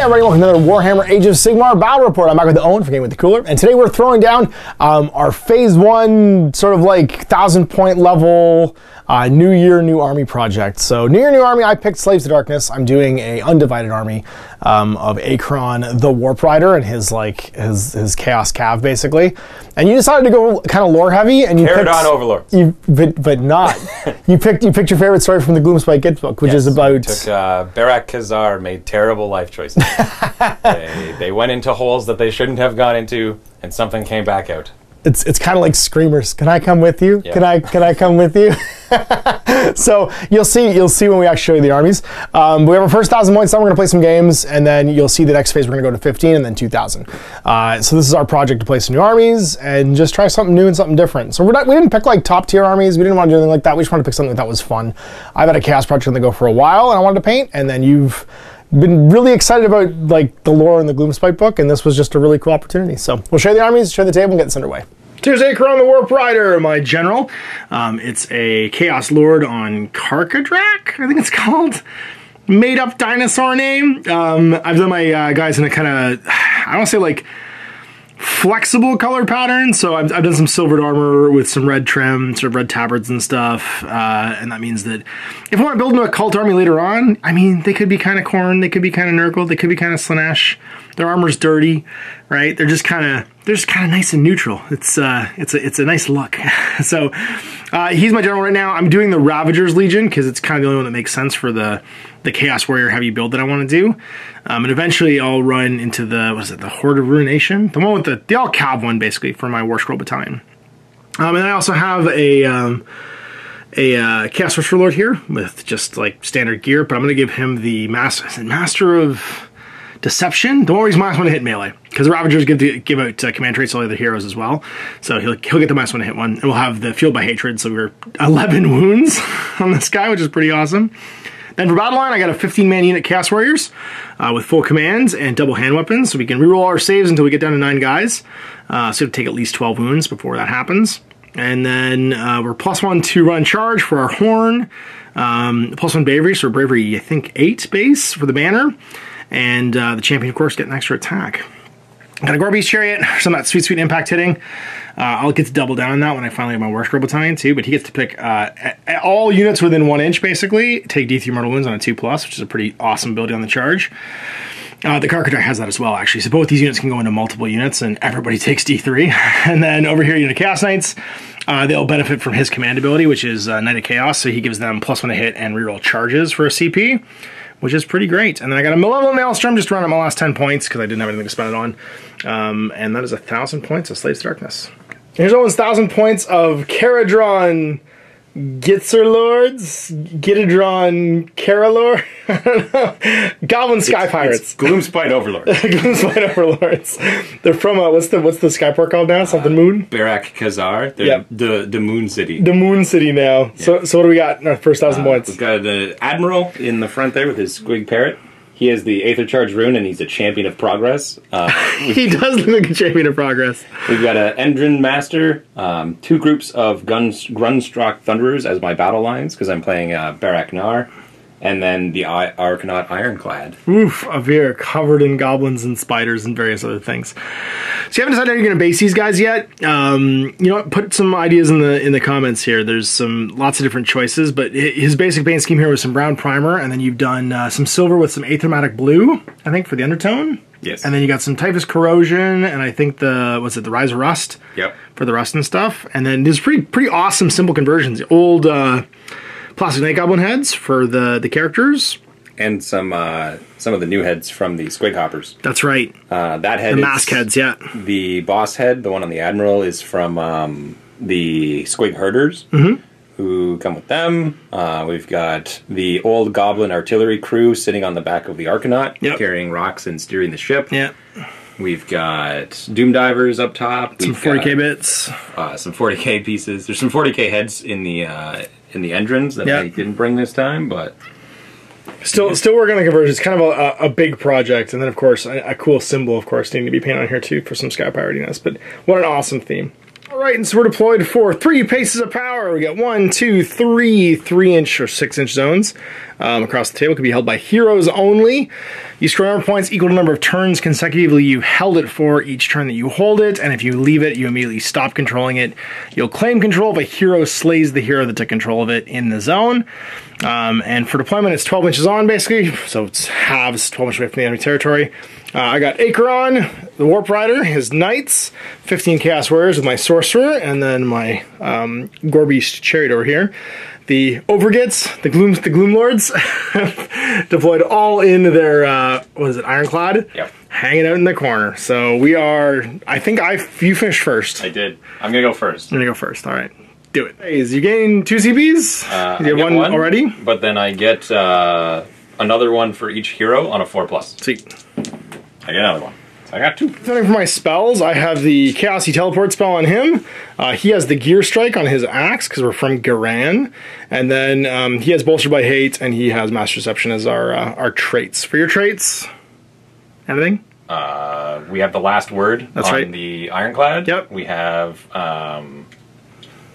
Hey everybody, welcome to another Warhammer Age of Sigmar Battle Report. I'm back with Owen for Game with the Cooler, and today we're throwing down our Phase 1 sort of like 1,000 point level New Year, New Army project. So New Year, New Army, I picked Slaves to Darkness. I'm doing a undivided army of Akron the Warp Rider and his like his Chaos Cav basically. And you decided to go kind of lore heavy, and you picked Kharadron Overlords. You picked your favorite story from the Gloomspite Get book, which is about Barak Khazar made terrible life choices. they went into holes that they shouldn't have gone into, and something came back out. It's kind of like Screamers. Can I come with you? Yeah. Can I come with you? So you'll see when we actually show you the armies. We have our first 1,000 points. Then we're gonna play some games, and then you'll see the next phase. We're gonna go to 15, and then 2,000. So this is our project to play some new armies and just try something new and something different. So we didn't pick like top tier armies. We didn't want to do anything like that. We just wanted to pick something that was fun. I've had a Chaos project on the go for a while, and I wanted to paint. And then you've been really excited about like the lore in the Gloomspite book, and this was just a really cool opportunity. So we'll show you the armies, show the table, and get this underway. Here's Akron the Warp Rider, my general. It's a Chaos Lord on Karkadrak, I think it's called. Made up dinosaur name. I've done my guys in a kind of, I don't say like flexible color pattern. So I've done some silvered armor with some red trim, sort of red tabards and stuff. And that means that if I want to build into a cult army later on, I mean, they could be kind of Khorne, they could be kind of Nurgle, they could be kind of Slaanesh. Their armor's dirty, right? They're just kind of nice and neutral. It's a nice look. So he's my general right now. I'm doing the Ravagers Legion because it's kind of the only one that makes sense for the Chaos Warrior heavy build that I want to do. And eventually I'll run into the, what is it, the Horde of Ruination? The one with the all-cav one, basically, for my War Scroll Battalion. And I also have a Chaos Sorcerer Lord here with just, like, standard gear, but I'm going to give him the Master of Deception. The one where he's minus one to hit melee, because the Ravagers give out command traits to all the other heroes as well. So he'll get the minus one to hit one, and we'll have the Fueled by Hatred, so we're 11 wounds on this guy, which is pretty awesome. Then for battle line, I got a 15-man unit Chaos Warriors with full commands and double hand weapons, so we can reroll our saves until we get down to 9 guys. So we have to take at least 12 wounds before that happens. And then we're plus 1 to run charge for our horn, plus 1 bravery, so bravery, I think, 8 base for the banner. And the champion, of course, get an extra attack. Got a Gorebeast Chariot, some of that sweet, sweet impact hitting. I'll get to double down on that when I finally have my War Scroll Battalion too, but he gets to pick all units within 1 inch, basically, take D3 mortal wounds on a 2+, which is a pretty awesome ability on the charge. The Karkadrak has that as well, actually, so both these units can go into multiple units, and everybody takes D3. And then over here, unit of Chaos Knights, they'll benefit from his command ability, which is Knight of Chaos, so he gives them plus 1 to hit and reroll charges for a CP, which is pretty great. And then I got a Malevolent Maelstrom just to run up my last 10 points because I didn't have anything to spend it on. And that is 1,000 points of Slaves to Darkness. Here's Owen's 1,000 points of Kharadron Overlords, Kharadron Overlords, Goblin Sky Pirates, Gloomspite Overlords, Gloomspite Overlords. They're from what's the Skyport called now? Something Moon. Barak Khazar. Yep. The Moon City. The Moon City now. Yep. So what do we got in our first 1,000 points? We've got the Admiral in the front there with his Squig Parrot. He has the Aether Charge Rune, and he's a champion of progress. He does look like a champion of progress. We've got an Endrin Master, 2 groups of Grundstok Thunderers as my battle lines, because I'm playing Barak Nar, and then the Arkanaut Ironclad. Oof, a veer covered in goblins and spiders and various other things. So you haven't decided how you're going to base these guys yet. You know what? Put some ideas in the comments here. There's lots of different choices, but his basic paint scheme here was some brown primer, and then you've done some silver with some Aethermatic Blue, I think, for the undertone. Yes. And then you got some Typhus Corrosion, and I think the Rise of Rust. Yep. For the rust and stuff. And then there's pretty awesome symbol conversions. Old plastic Night Goblin heads for the characters, and some of the new heads from the Squig Hoppers. That's right. That head, the mask heads, yeah. The boss head, the one on the Admiral, is from the Squig Herders, who come with them. We've got the old Goblin artillery crew sitting on the back of the Arkanaut, carrying rocks and steering the ship. Yeah. We've got Doom Divers up top. Some 40k bits. Some 40k pieces. There's some 40k heads in the Endrins that I didn't bring this time, but still working on the conversion. It's kind of a big project, and then of course a cool symbol, of course, needing to be painted on here too for some sky piratiness. But what an awesome theme! Alright, and so we're deployed for 3 Places of Power. We got 1, 2, 3 3-inch or 6-inch zones across the table. It can be held by heroes only. You score armor points equal to the number of turns consecutively you held it for each turn that you hold it, and if you leave it, you immediately stop controlling it. You'll claim control if a hero slays the hero that took control of it in the zone. And for deployment, it's 12 inches on, basically, so it's halves, 12 inches away from the enemy territory. I got Akron, the Warp Rider, his Knights, 15 Chaos Warriors with my Sorcerer, and then my Gorebeast Chariot over here. The Overgits, the Gloom Lords, deployed all in their, what is it, Ironclad? Yep. Hanging out in the corner. So we are, I think you finished first. I did. I'm going to go first. Alright. Do it. Hey, you gain 2 CPs? You get one already? But then I get another one for each hero on a 4+. Sweet. I get another one. So I got 2. Starting for my spells, I have the Chaosy Teleport spell on him. He has the Gear Strike on his axe, because we're from Garan. And then he has Bolstered by Hate, and he has Master Deception as our traits. For your traits, anything? We have the Last Word on the Ironclad. Yep. We have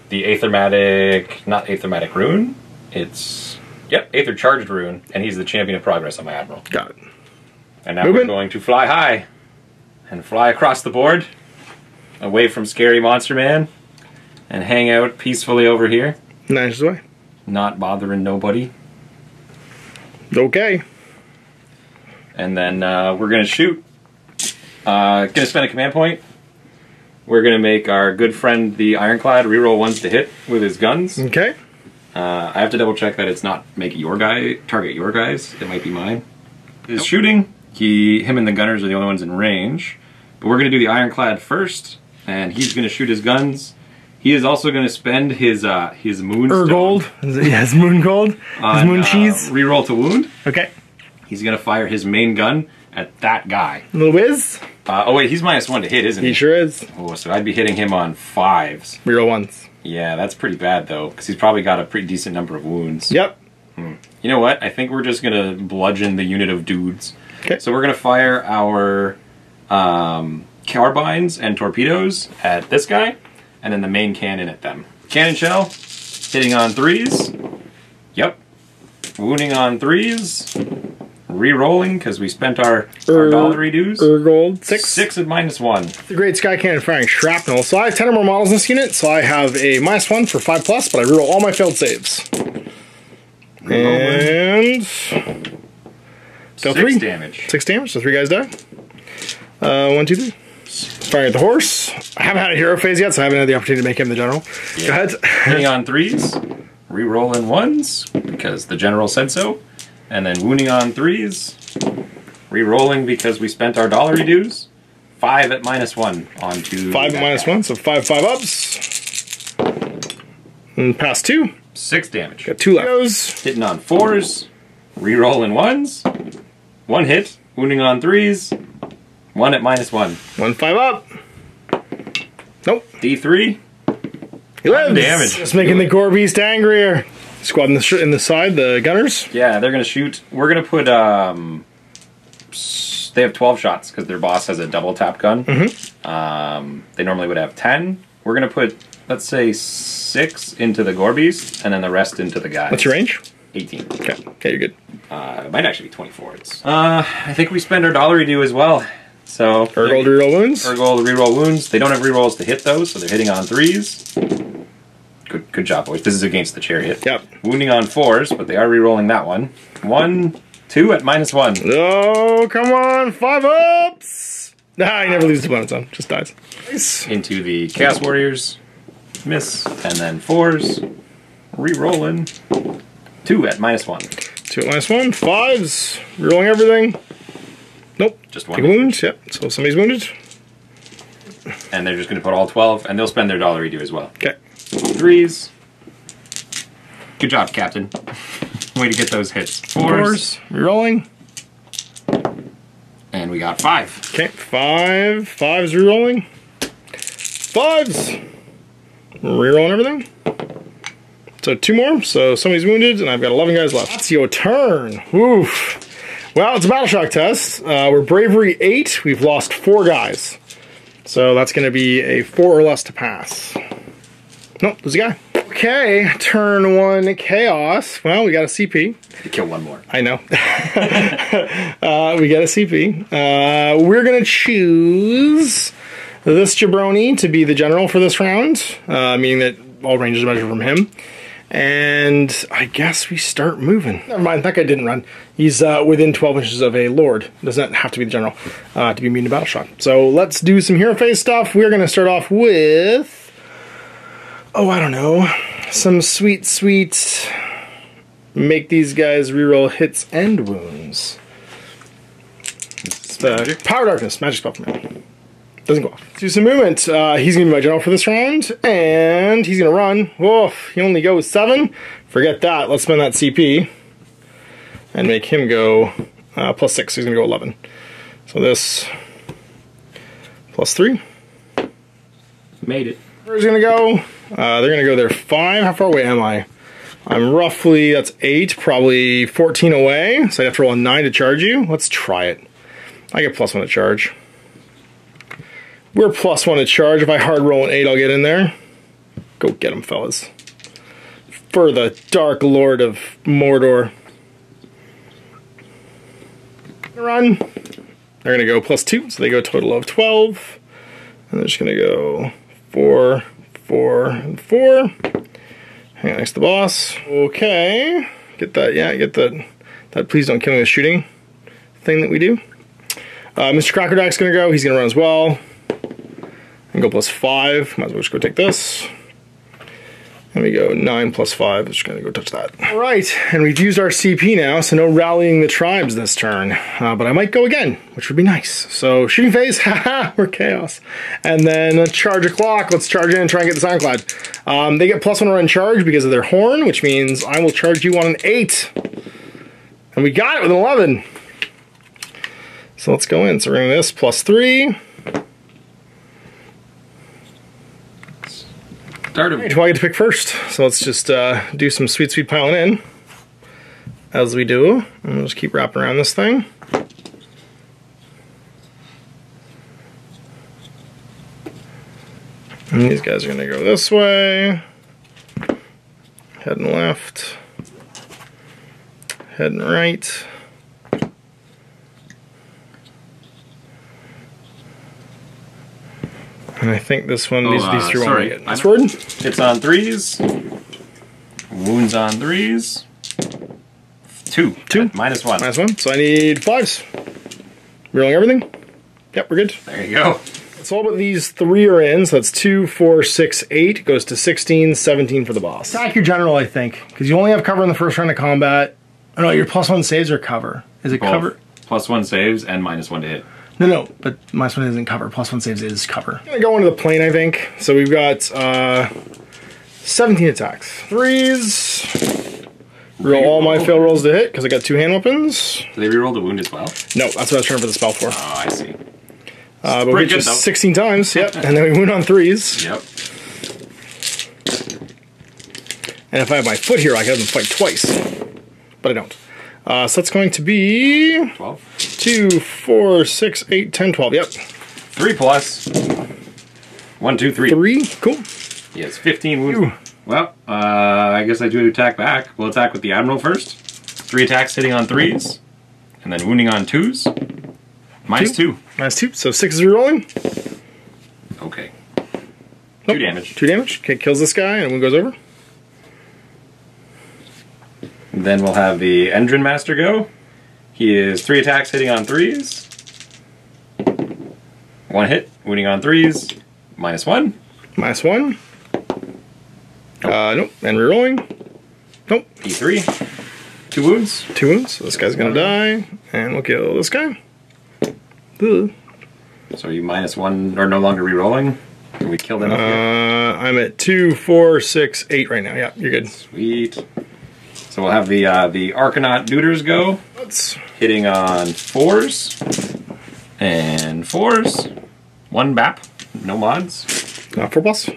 the Aethermatic, not Aethermatic Rune. It's, yep, Aether Charge Rune, and he's the Champion of Progress on my Admiral. Got it. And now we're going to fly high and fly across the board, away from Scary Monster Man, and hang out peacefully over here. Nice way. Not bothering nobody. Okay. And then we're going to shoot. Going to spend a command point. We're going to make our good friend the Ironclad reroll 1s to hit with his guns. Okay. I have to double check that it's not make your guy, target your guys. It might be mine. Is shooting. Him and the gunners are the only ones in range. But we're going to do the Ironclad first, and he's going to shoot his guns. He is also going to spend his moonstone. Gold. Yeah, his moon gold. His moon cheese. Reroll to wound. Okay. He's going to fire his main gun at that guy. Little whiz. Oh wait, he's -1 to hit, isn't he? He sure is. Oh, so I'd be hitting him on 5s. Reroll 1s. Yeah, that's pretty bad though, because he's probably got a pretty decent number of wounds. Yep. You know what? I think we're just going to bludgeon the unit of dudes. Okay. So we're going to fire our carbines and torpedoes at this guy, and then the main cannon at them. Cannon shell, hitting on 3s. Yep. Wounding on 3s. Re-rolling, because we spent our dollary dues. Gold. 6 at -1. The Great Sky Cannon firing shrapnel. So I have 10 or more models in this unit, so I have a -1 for 5+, but I reroll all my failed saves. And 6 damage. 6 damage, so 3 guys die. 1, 2, 3. Firing at the horse. I haven't had a hero phase yet, so I haven't had the opportunity to make him the general. Yeah. Go ahead. Hitting on 3s, rerolling 1s, because the general said so, and then wounding on 3s, rerolling because we spent our dollary dues. 5 at -1 on 2. 5 at -1, so 5 ups. And pass 2. 6 damage. Got 2 left. Hitting on 4s, rerolling 1s, 1 hit, wounding on 3s, 1 at -1. 1 5 up. Nope. D3. He lives. Damage. It's making the Gorebeast angrier. Squad in the side, the gunners. Yeah, they're gonna shoot. We're gonna put. They have 12 shots because their boss has a double tap gun. Mm-hmm. They normally would have 10. We're gonna put, let's say, 6 into the Gorebeast, and then the rest into the guy. What's your range? 18. Okay, you're good. It might actually be 24. I think we spend our dollary due as well. So gold reroll wounds. Gold reroll wounds. They don't have rerolls to hit those, so they're hitting on 3s. Good job, boys. This is against the chariot. Yep. Wounding on 4s, but they are rerolling that one. 1, 2 at -1. Oh, come on! 5 ups. Nah, he never loses the bonus on. Just dies. Nice. Into the Chaos Warriors. Miss, and then 4s, re-rolling, 2 at -1. 2 at -1, 5s, re-rolling everything. Nope. Just 1. Big wounds, yep, so somebody's wounded. And they're just going to put all 12, and they'll spend their dollar redo as well. Okay. 3s. Good job, Captain. Way to get those hits. 4s, re-rolling. And we got 5. Okay, 5s re-rolling. 5s! Rerolling everything. So 2 more, so somebody's wounded, and I've got 11 guys left. That's your turn. Oof. Well, it's a battle shock test. We're bravery 8. We've lost 4 guys. So that's going to be a 4 or less to pass. Nope, there's a guy. Okay, turn one chaos. Well, we got a CP. You kill one more. I know. We got a CP. We're going to choose this jabroni to be the general for this round, meaning that all ranges measure from him. And I guess we start moving. Never mind, that guy didn't run. He's within 12 inches of a lord. Does not have to be the general to be immune to battle shock. So let's do some hero phase stuff. We're going to start off with... oh, I don't know, some sweet make these guys reroll hits and wounds. It's the Power Darkness, magic spell command. Doesn't go off. Do some movement. He's going to be my general for this round, and he's going to run. Woof, he only goes 7. Forget that. Let's spend that CP and make him go plus 6. So he's going to go 11. So this plus 3. Made it. Where's he going to go? They're going to go there 5. How far away am I? I'm roughly, that's 8, probably 14 away. So I have to roll a 9 to charge you. Let's try it. I get plus 1 to charge. We're plus 1 to charge. If I hard roll an 8, I'll get in there. Go get him, fellas. For the Dark Lord of Mordor. Run. They're going to go plus 2. So they go a total of 12. And they're just going to go 4, 4, and 4. Hang on, next to the boss. Okay, get that. Yeah, get that. That please don't kill me with shooting thing that we do. Mr. Karkadrak's gonna go. He's gonna run as well and go plus 5. Might as well just go take this. And we go 9 plus 5. Just gonna go touch that. All right, and we've used our CP now, so no rallying the tribes this turn. But I might go again, which would be nice. So shooting phase, haha, we're chaos. And then charge o'clock. Let's charge in and try and get this ironclad. They get plus 1 run charge because of their horn, which means I will charge you on an 8. And we got it with an 11. So let's go in. So we're doing this plus 3. Right, who I get to pick first? So let's just do some sweet piling in as we do. And we'll just keep wrapping around this thing. And these guys are going to go this way. Heading left. Heading right. And I think this one, these 3 won't get it. Sword? Hits on 3s. Wounds on 3s. 2. -1. -1. So I need 5s. Rolling everything? Yep, we're good. There you go. It's all but these 3 are in, so that's 2, 4, 6, 8. Goes to 16, 17 for the boss. Attack your general, I think, because you only have cover in the first round of combat. Oh no, your +1 saves are cover. Is it both cover? +1 saves and -1 to hit. No, but -1 isn't cover. +1 saves is cover. I'm gonna go into the plane, I think. So we've got 17 attacks. 3s. Roll all my fail rolls to hit because I got 2 hand weapons. Do they reroll the wound as well? No, that's what I was trying for the spell for. Oh, I see. But we just 16 times. Yep, and then we wound on 3s. Yep. And if I have my foot here, I can have them fight twice, but I don't. So that's going to be 12. 2, 4, 6, 8, 10, 12. Yep. 3+. 1, 2, 3. 3. Cool. Yes. 15 wounds. Ew. Well, I guess I do an attack back. We'll attack with the admiral first. 3 attacks hitting on 3s, and then wounding on 2s. -2. -2. So 6 is re-rolling. Okay. Nope. 2 damage. 2 damage. Okay, kills this guy, and one goes over. Then we'll have the Endrin Master go. He is 3 attacks hitting on 3s. 1 hit, wounding on 3s. -1. -1. Nope. Nope. And rerolling. Nope. D3. 2 wounds. 2 wounds. So this guy's going to die. And we'll kill this guy. Ugh. So are you -1 or no longer rerolling? Can we kill them up here? I'm at 2, 4, 6, 8 right now. Yeah, you're good. Sweet. So we'll have the Arkanaut Neuters go, hitting on 4s and 4s. 1 BAP, no mods. 4+.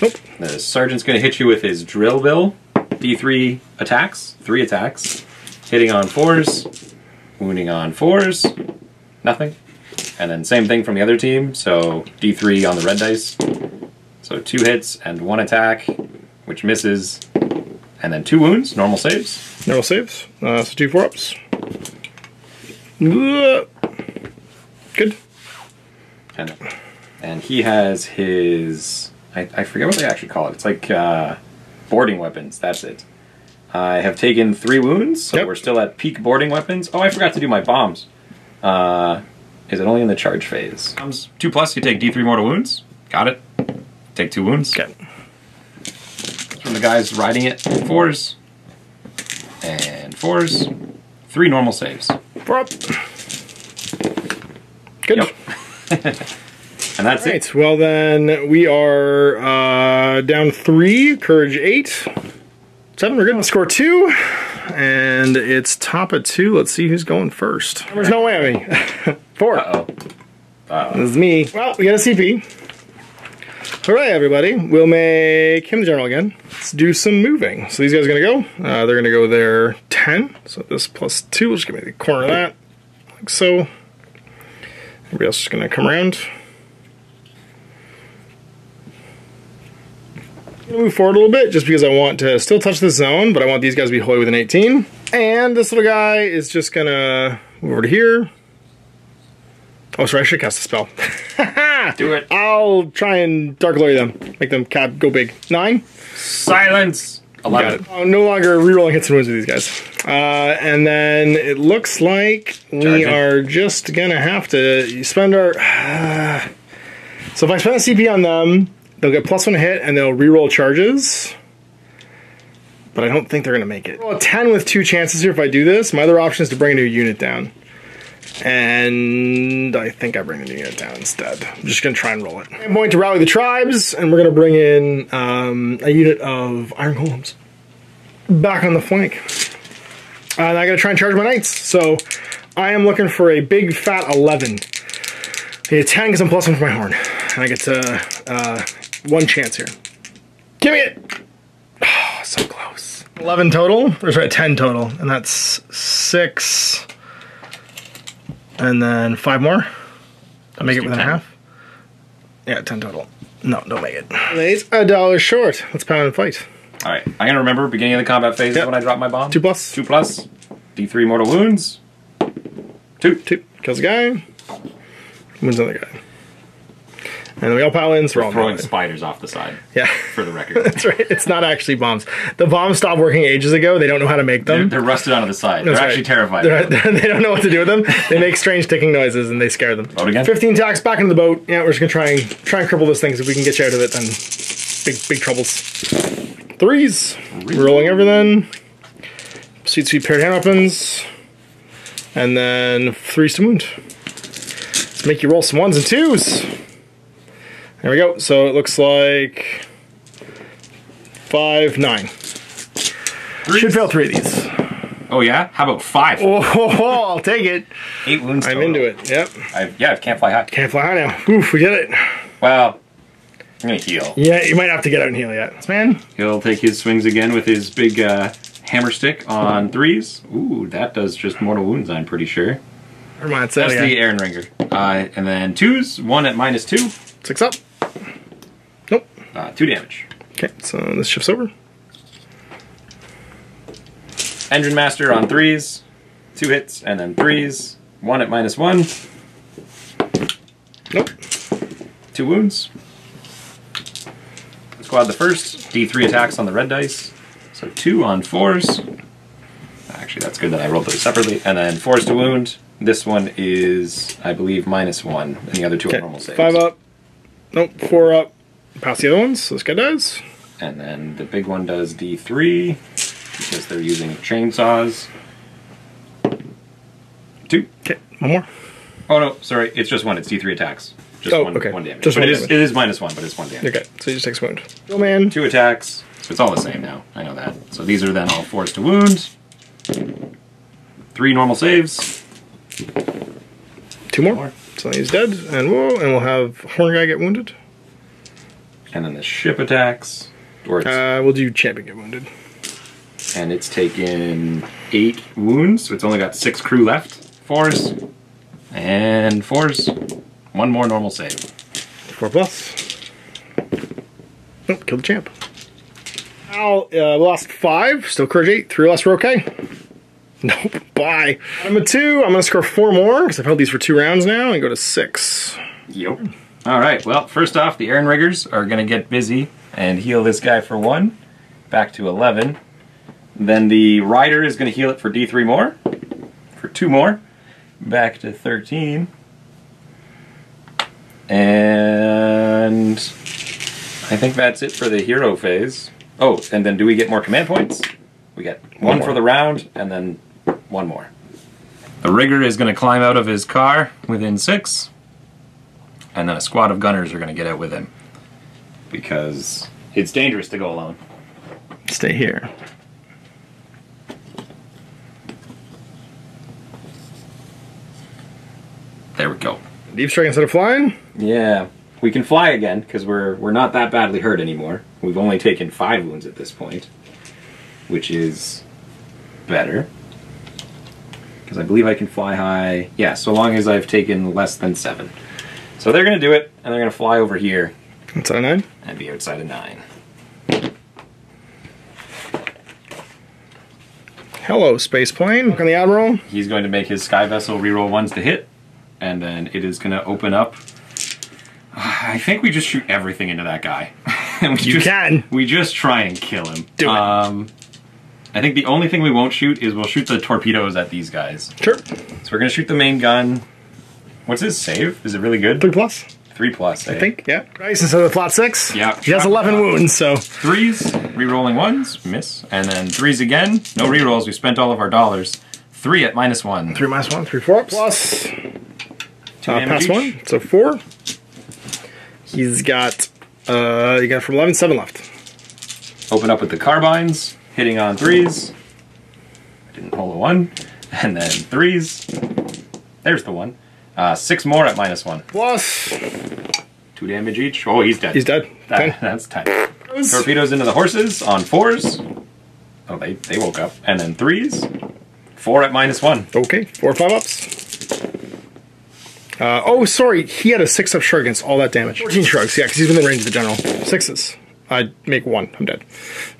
Nope. The sergeant's going to hit you with his drill bill. D3 attacks, 3 attacks, hitting on 4s, wounding on 4s, nothing. And then same thing from the other team, so D3 on the red dice. So 2 hits and 1 attack, which misses, and then 2 wounds, normal saves. Normal saves, so 2 4-ups. Good. And he has his, I forget what they actually call it, it's like boarding weapons, that's it. I have taken 3 wounds, so we're still at peak boarding weapons. Oh, I forgot to do my bombs. Is it only in the charge phase? 2 plus, you take D3 mortal wounds. Got it. Take 2 wounds. Okay. That's from the guys riding it. 4s. And 4s. 3 normal saves. 4 up. Good. Yep. And that's it. Right. Well, then we are down 3, courage 8. 7, we're good. Let's score 2, and it's top of 2. Let's see who's going first. There's no whammy. 4. Uh-oh. This is me. Well, we got a CP. Hooray, everybody. We'll make him general again. Let's do some moving. So these guys are going to go. They're going to go there 10. So this plus 2. We'll just give me the corner of that. Like so. Everybody else is going to come around. I'm going to move forward a little bit just because I want to still touch the zone, but I want these guys to be holy with an 18. And this little guy is just going to move over to here. Oh, sorry, I should cast a spell. Do it. I'll try and Dark Glory them. Make them go big. 9. Silence. 11. I'm no longer rerolling hits and wounds with these guys. And then it looks like we are just going to have to spend our... so if I spend a CP on them... They'll get plus 1 hit, and they'll reroll charges. But I don't think they're going to make it. Roll a 10 with 2 chances here if I do this. My other option is to bring a new unit down. And I think I bring the new unit down instead. I'm just going to try and roll it. I'm going to rally the tribes, and we're going to bring in a unit of Iron Golems. Back on the flank. And I got to try and charge my knights. So I am looking for a big, fat 11. I get a 10 because I'm plus 1 for my horn. And I get to... 1 chance here. Give me it! Oh, so close. 11 total. Or sorry, 10 total. And that's 6. And then 5 more. I'll make it within 10. Half. Yeah, 10 total. No, don't make it. Lays a dollar short. Let's pound and fight. Alright, I'm going to remember beginning of the combat phase is when I drop my bomb. 2 plus. 2 plus. D3 mortal wounds. 2. Kills the guy. Wounds another guy. And we all pile in, so we're all throwing spiders off the side. Yeah. For the record. That's right. It's not actually bombs. The bombs stopped working ages ago. They don't know how to make them. They're rusted onto the side. That's they're actually terrified. They don't know what to do with them. They make strange ticking noises and they scare them. Boat again? 15 attacks back into the boat. Yeah, we're just going to try and cripple this thing because if we can get you out of it, then big troubles. 3s. We're rolling over then. Proceed to paired hand weapons. And then 3s to wound. Let's make you roll some 1s and 2s. There we go. So it looks like 5, 9. 3s. Should fail 3 of these. Oh yeah? How about 5? Oh, I'll take it. 8 wounds total. I'm into it. Yep. I can't fly high. Can't fly high now. Oof, we did it. Well, I'm gonna heal. Yeah, you might have to get out and heal yet. This man. He'll take his swings again with his big hammer stick on 3s. Ooh, that does just mortal wounds. I'm pretty sure. Never mind. That's the Ehrenringer. And then 2s. 1 at -2. 6 up. Nope. 2 damage. Okay, so this shifts over. Endrin Master on 3s, 2 hits, and then 3s. 1 at -1. Nope. 2 wounds. Squad the first. D3 attacks on the red dice. So 2 on 4s. Actually, that's good that I rolled those separately. And then 4s to wound. This one is, I believe, -1, and the other 2 are normal saves. 5 up. Nope, 4 up. Pass the other ones, so this guy does. And then the big one does D3, because they're using chainsaws. 2. Okay, 1 more. Oh no, sorry, it's just 1, it's D3 attacks. Just 1 damage. Just 1 damage. It is -1, but it's 1 damage. Okay, so you just take a wound. Oh man. 2 attacks, so it's all the same now, I know that. So these are then all 4s to wound. 3 normal saves. 2 more. So he's dead, and whoa, and we'll have Horn Guy get wounded. And then the ship attacks. Or we'll do Champion get wounded. And it's taken 8 wounds, so it's only got 6 crew left. 4s. 1 more normal save. 4 plus. Oh, kill the champ. Ow, we lost 5. Still courage 8. 3 less, we're okay. Nope, bye. I'm a 2. I'm going to score 4 more because I've held these for 2 rounds now and go to 6. Yep. All right, well, first off, the Errand Riggers are going to get busy and heal this guy for 1, back to 11. Then the Rider is going to heal it for D3 more, for 2 more, back to 13. And I think that's it for the hero phase. Oh, and then do we get more command points? We get one for the round, and then 1 more. The Rigger is going to climb out of his car within 6, and then a squad of gunners are going to get out with him, because it's dangerous to go alone. Stay here. There we go. Deep strike instead of flying? Yeah. We can fly again, because we're not that badly hurt anymore. We've only taken 5 wounds at this point, which is better, because I believe I can fly high. Yeah, so long as I've taken less than 7. So they're going to do it, and they're going to fly over here. Outside 9? And be outside of 9. Hello, Space Plane. Look on the Admiral. He's going to make his Sky Vessel reroll 1s to hit, and then it is going to open up. I think we just shoot everything into that guy. We just try and kill him. Do it. I think the only thing we won't shoot is we'll shoot the torpedoes at these guys. Sure. So we're going to shoot the main gun. What's his save? Is it really good? 3+. 3+, I think, yeah. Nice, instead of flat 6. Yeah. He has 11 wounds, so. 3s, rerolling 1s, miss. And then 3s again. No rerolls, we spent all of our dollars. 3 at -1. 3 -1, 3 4 plus. 2 pass each. 1, so 4. He's got, you got from 11, 7 left. Open up with the carbines, hitting on 3s. I didn't roll a 1. And then 3s. There's the 1. 6 more at -1. Plus 2 damage each. Oh, he's dead. He's dead. That's 10. Torpedoes into the horses on 4s. Oh, they woke up. And then 3s. 4 at -1. Okay, 4 or 5 ups. Oh, sorry, he had a 6 up shrug against all that damage. 14 shrugs, yeah, because he's within range of the general. 6s. I make 1. I'm dead.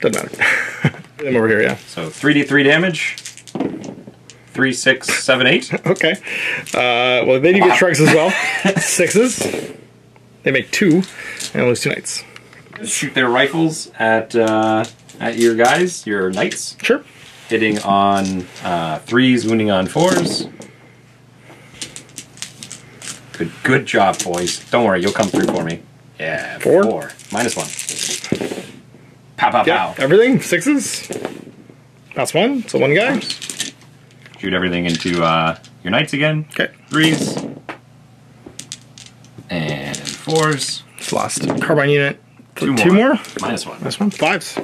Doesn't matter. I'm over here, yeah. So 3d3 damage. 3, 6, 7, 8. Okay. Well, they do get shrugs as well. 6s. They make 2 and lose 2 knights. Shoot their rifles at your guys, your knights. Sure. Hitting on 3s, wounding on 4s. Good job, boys. Don't worry, you'll come through for me. Yeah, 4. -1. Pow, pow, pow. Everything, 6s. That's 1, so 1 guy. Shoot everything into your knights again. Okay. 3s. And 4s. It's lost. Carbine unit. 2 more. -1. -1. 5s.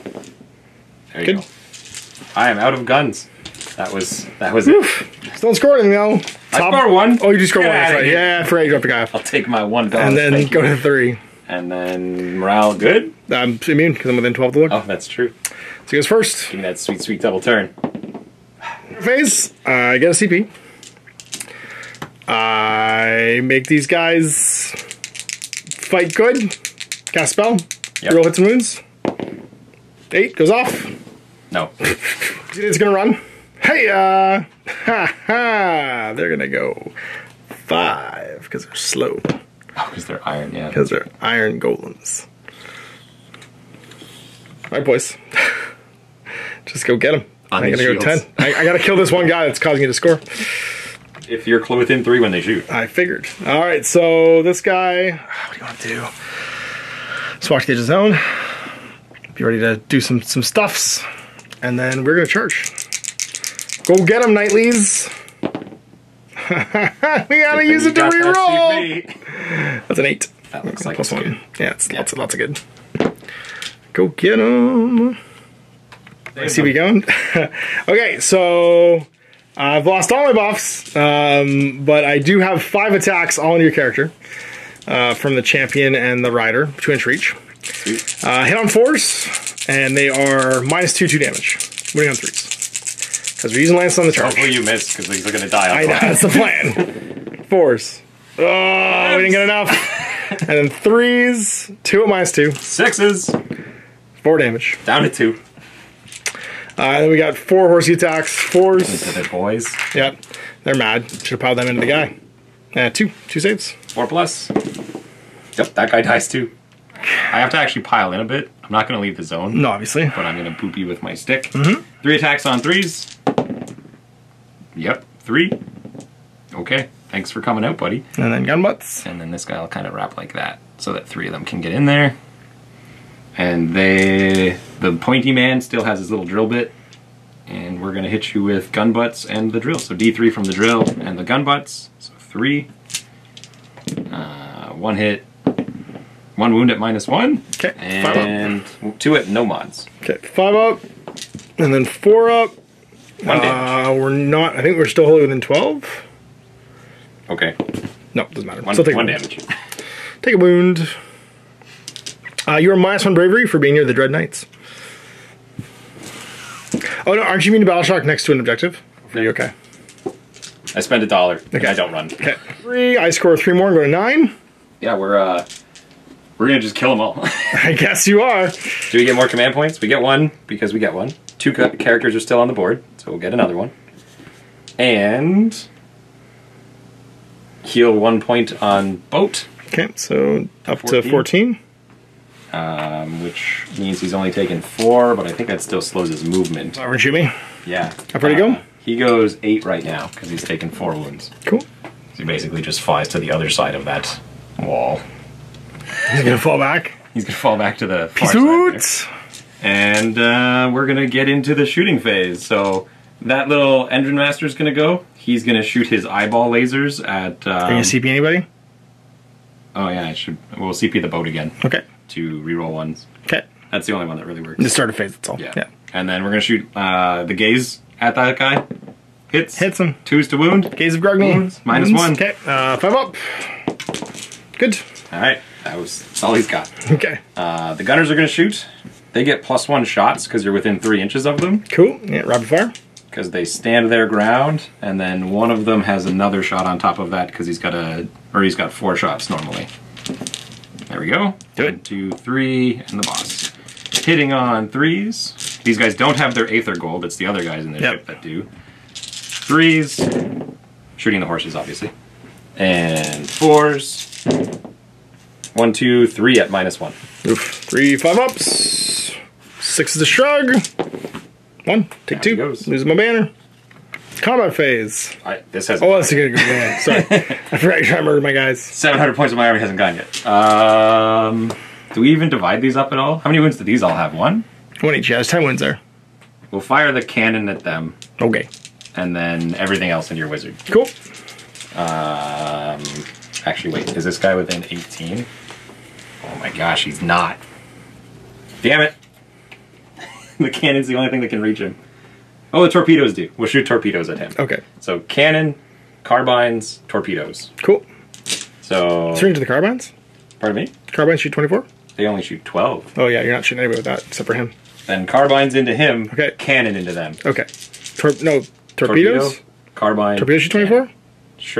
There you go. I am out of guns. That was Oof. It. Still scoring though. I score 1. Oh, you just score 1. That's right. Yeah, I forgot you dropped a guy. I'll take my $1. And then go to 3. And then morale good. I'm immune because I'm within 12 to look. Oh, that's true. So he goes first. Give me that sweet, sweet double turn. Phase. I get a CP. I make these guys fight good. Cast spell. Yep. Roll hits and wounds. 8 goes off. No. It's gonna run. Hey, ha ha! They're gonna go 5 because they're slow. Oh, because they're iron, yeah. Because they're iron golems. All right, boys. Just go get them. I'm gonna go 10. I gotta kill this one guy that's causing you to score. If you're within 3 when they shoot. I figured. All right, so this guy. What do you want to do? Swatch gauge his own. Be ready to do some stuffs, and then we're gonna charge. Go get him, Knightlies! We gotta use it to reroll. That's an 8. That looks like +1. Good. Yeah, it's lots of good. Go get him. Let's see we going. Okay, so I've lost all my buffs, but I do have 5 attacks all on your character from the champion and the rider, 2-inch reach. Hit on 4s, and they are -2/2 damage. Winning on 3s. Because we're using Lance on the charge. Hopefully you missed, because they're going to die. I know, that's the plan. 4s. Oh, we didn't get enough. And then 3s. 2 at -2. 6s. 4 damage. Down to 2. Then we got 4 horsey attacks. 4s. Into their boys. Yep. They're mad. Should have piled them into the guy. 2 saves. 4 plus. Yep, that guy dies too. I have to actually pile in a bit. I'm not going to leave the zone. No, obviously. But I'm going to boop you with my stick. Mm-hmm. 3 attacks on 3s. Yep, 3. Okay, thanks for coming out, buddy. And then gun butts. And then this guy will kind of wrap like that, so that 3 of them can get in there. And the pointy man still has his little drill bit. And we're going to hit you with gun butts and the drill. So D3 from the drill and the gun butts. So 3. 1 hit. 1 wound at -1. Okay. And 2 at no mods. Okay. 5 up. And then 4 up. 1 damage. We're not, I think we're still holding within 12. Okay. No, doesn't matter. Still take 1 damage. Take a wound. You're -1 bravery for being near the Dread Knights. Oh no, aren't you mean to battle shock next to an objective? Are you okay? I spend $1. Okay. I don't run. Okay. 3, I score 3 more and go to 9. Yeah, we're gonna just kill them all. I guess you are. Do we get more command points? We get 1 because we get 1. 2 characters are still on the board, so we'll get another 1. And heal 1 point on Boat. Okay, so up 14. To 14. Which means he's only taken 4, but I think that still slows his movement. Aren't you me? Yeah. How far do you go? He goes 8 right now because he's taken 4 wounds. Cool. So he basically just flies to the other side of that wall. He's gonna fall back. He's gonna fall back to the far side there. And we're gonna get into the shooting phase. So that little Endrin Master's gonna go. He's gonna shoot his eyeball lasers at. Are you gonna CP anybody? Oh yeah, I should. We'll CP the boat again. Okay. To reroll ones. Okay. That's the only one that really works. The start of phase. That's all. Yeah. And then we're gonna shoot the gaze at that guy. Hits. Hits him. 2s to wound. Gaze of Grogni. -1. Okay. 5 up. Good. All right. That's all he's got. Okay. The gunners are going to shoot. They get +1 shots because you're within 3 inches of them. Cool. Yeah, rapid fire. Because they stand their ground, and then one of them has another shot on top of that because he's got he's got 4 shots normally. There we go. Do it. 1, 2, 3, and the boss. Hitting on 3s. These guys don't have their Aether gold. It's the other guys in their ship that do. 3s. Shooting the horses, obviously. And 4s. 1, 2, 3 at -1. Oof. 3, 5 ups. 6 is a shrug. 1, take 2. Lose my banner. Combat phase. This has. Oh, that's a good one. Sorry, I forgot you tried to murder my guys. 700 points of my army hasn't gone yet. Do we even divide these up at all? How many wounds do these all have? 1 each. Yeah, there's 10 wounds there. We'll fire the cannon at them. Okay. And then everything else in your wizard. Cool. Actually, wait. Is this guy within 18? Oh my gosh, he's not. Damn it. The cannon's the only thing that can reach him. Oh, the torpedoes do. We'll shoot torpedoes at him. Okay. So cannon, carbines, torpedoes. Cool. So... Let's into the carbines? Pardon me? Carbines shoot 24? They only shoot 12. Oh yeah, you're not shooting anybody with that, except for him. Then carbines into him, okay. Cannon into them. Okay. Torpedoes? Torpedo, carbine. Torpedoes shoot 24?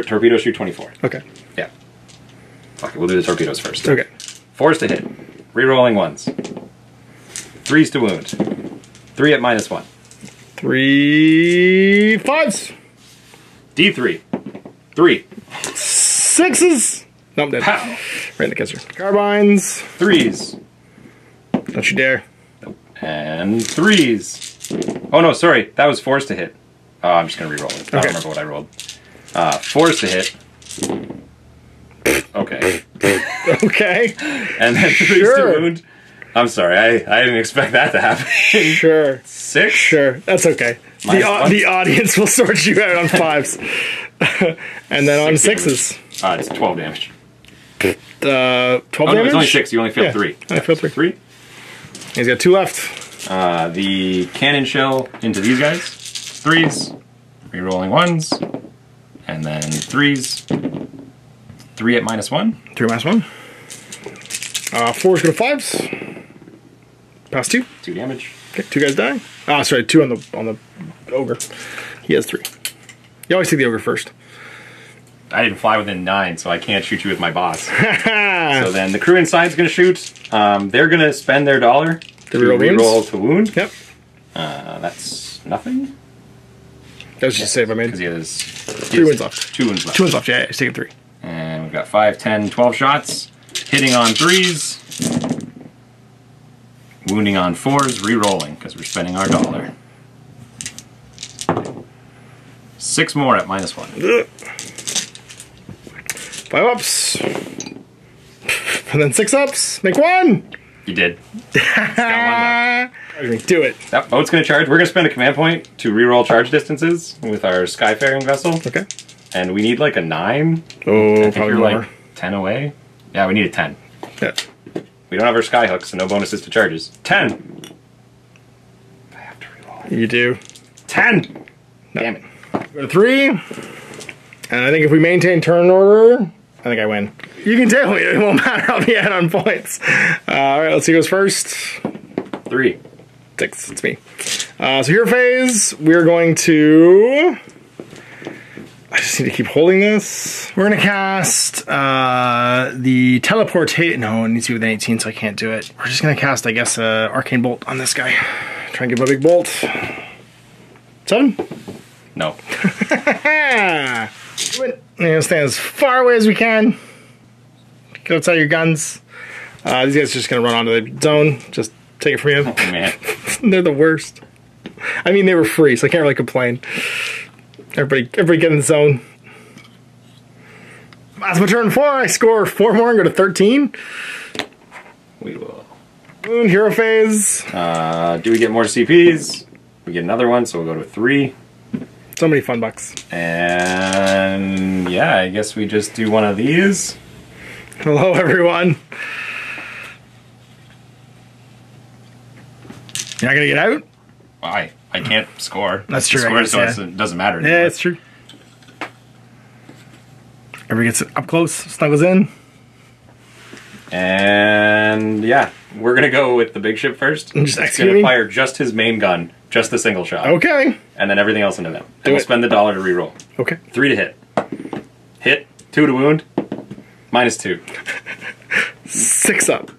Torpedoes shoot 24. Okay. Yeah. Okay, we'll do the torpedoes first. Okay. 4s to hit. Rerolling 1s. 3s to wound. 3 at -1. 3, 5s. D3. 3. 6s. No, I'm dead. Pow. Right in the kisser. Carbines. 3s. Don't you dare. Nope. And 3s. Oh no, sorry. That was 4s to hit. Oh, I'm just gonna reroll it. Okay. I don't remember what I rolled. 4s to hit. Okay. Okay. And then 3s to wound. I'm sorry, I didn't expect that to happen. Sure. 6? Sure, that's okay. The audience will sort you out on 5s. And then on 6s. It's 12 damage. 12 damage? No, it's only 6, you only failed 3. I failed 3. He's got 2 left. The cannon shell into these guys. 3s. Rerolling 1s. And then 3s. 3 at -1. 3 at -1. 4s go to 5s. Pass 2. 2 damage. Okay, 2 guys die. Ah, sorry, 2 on the ogre. He has 3. You always take the ogre first. I didn't fly within 9, so I can't shoot you with my boss. So then the crew inside's gonna shoot. They're gonna spend their $. The reroll to wound. Yep. That's nothing. That was just a save I made. Because he has 3 wounds left. 2 wounds left. 2 wounds left, yeah, he's taking 3. And we've got 5, 10, 12 shots. Hitting on 3s. Wounding on 4s, re-rolling, because we're spending our dollar. 6 more at -1. 5 ups. And then 6 ups. Make 1! You did. Got 1 left. Do it. That boat's going to charge. We're going to spend a command point to reroll charge distances with our skyfaring vessel. Okay. And we need like a 9. Oh, I think probably more. Like 10 away. Yeah, we need a 10. Yeah. We don't have our sky hook, so no bonuses to charges. 10! I have to reroll. You do. 10! No. Damn it. 3. And I think if we maintain turn order, I think I win. You can tell me. It won't matter. I'll be out on points. Alright, let's see who goes first. 3. 6, it's me. So hero phase, we're going to... I just need to keep holding this. We're going to cast the teleportation. No, it needs to be with an 18, so I can't do it. We're just going to cast, I guess, Arcane Bolt on this guy. Try and give him a big bolt. 7? No. And stay as far away as we can. Get outside your guns. These guys are just going to run onto the zone. Just take it from you. Oh, man. They're the worst. I mean, they were free, so I can't really complain. Everybody get in the zone. That's my turn 4. I score 4 more and go to 13. We will. Moon hero phase. Do we get more CPs? We get another one, so we'll go to 3. So many fun bucks. And yeah, I guess we just do one of these. Hello, everyone. You're not gonna get out? Why? I can't score. That's true. Score, I guess, so yeah. It doesn't matter anymore. Yeah, that's true. Everybody gets up close, snuggles in. And yeah, we're gonna go with the big ship first. He's gonna fire just his main gun, just the single shot. Okay. And then everything else into them. And we'll spend the dollar to reroll. Okay. 3 to hit. Hit. 2 to wound. -2. 6 up.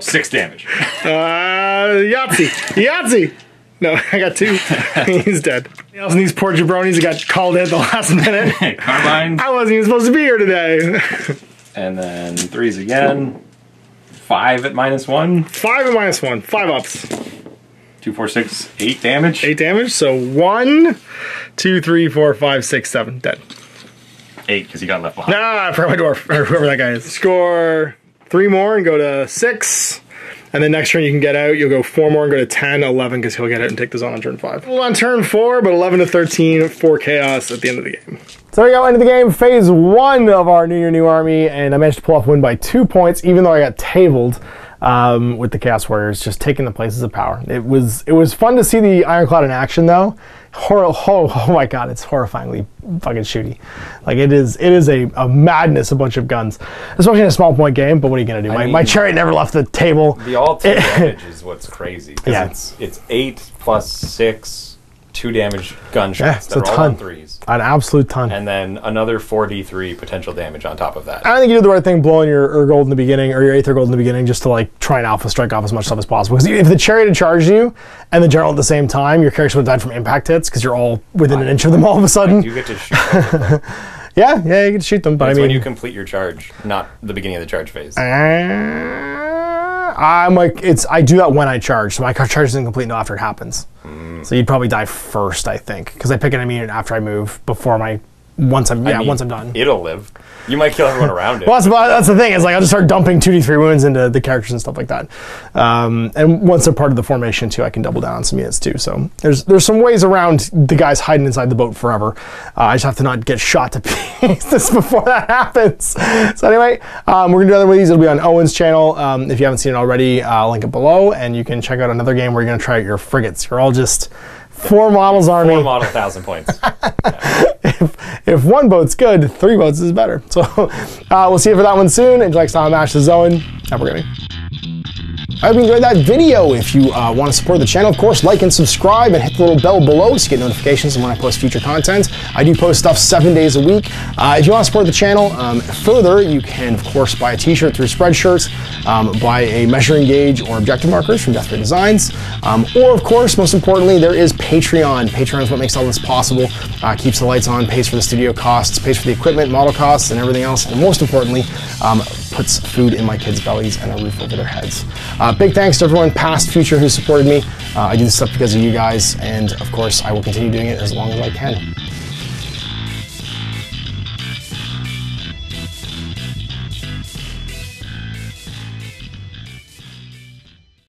6 damage. Yahtzee. Yahtzee. No, I got 2. He's dead. And these poor jabronis got called in at the last minute. Carbine. I wasn't even supposed to be here today. And then 3s again. 5 at -1. 5 at -1. 5 ups. 2, 4, 6, 8 damage. 8 damage. So 1, 2, 3, 4, 5, 6, 7. Dead. 8 because he got left behind. Nah, I forgot my dwarf or whoever that guy is. Score 3 more and go to 6. And then next turn you can get out. You'll go 4 more and go to 10, 11, because he'll get out and take the zone on turn 5. Well, on turn 4, but 11 to 13, 4 chaos at the end of the game. So there you go, end of the game, phase 1 of our New Year, New Army, and I managed to pull off a win by 2 points, even though I got tabled with the Chaos Warriors, just taking the places of power. It was fun to see the Ironclad in action, though. Oh my god, it's horrifyingly fucking shooty. Like, it is a madness, a bunch of guns. Especially in a small point game, but what are you gonna do? My chariot never left the table. The all-two damage is what's crazy. Yeah. It's 8 plus 6 2 damage gunshots that are all on 3s. An absolute ton. And then another 4d3 potential damage on top of that. I think you did the right thing blowing your Urgold in the beginning, or your Aether Gold in the beginning, just to like try and alpha strike off as much stuff as possible. Because if the chariot had charged you and the general at the same time, your character would have died from impact hits because you're all within an inch of them all of a sudden. You get to shoot them. Yeah, you get to shoot them. But that's when you complete your charge, not the beginning of the charge phase. I'm like, I do that when I charge, so my charge isn't complete until after it happens. Mm. So you'd probably die first, I think, because I pick an immune after I move, once I'm done. It'll live. You might kill everyone around it. Well, that's the thing, is like, I'll just start dumping 2d3 wounds into the characters and stuff like that. And once they're part of the formation too, I can double down on some units too, so there's some ways around the guys hiding inside the boat forever. I just have to not get shot to pieces before that happens. So anyway, we're gonna do another one of these. It'll be on Owen's channel. If you haven't seen it already, I'll link it below, and you can check out another game where you're gonna try out your frigates. You're all just 4 models army. 4 model 1,000 points. Yeah. If 1 boat's good, 3 boats is better. So we'll see you for that one soon. Until next time, I'm Ash, this is Owen. Have a great week. I hope you enjoyed that video. If you want to support the channel, of course, like and subscribe and hit the little bell below so you get notifications when I post future content. I do post stuff 7 days a week. If you want to support the channel further, you can, of course, buy a t-shirt through Spreadshirts, buy a measuring gauge or objective markers from Death Ray Designs, or, of course, most importantly, there is Patreon. Patreon is what makes all this possible, keeps the lights on, pays for the studio costs, pays for the equipment, model costs, and everything else, and most importantly, puts food in my kids' bellies and a roof over their heads. Big thanks to everyone past, future, who supported me. I do this stuff because of you guys, and of course I will continue doing it as long as I can.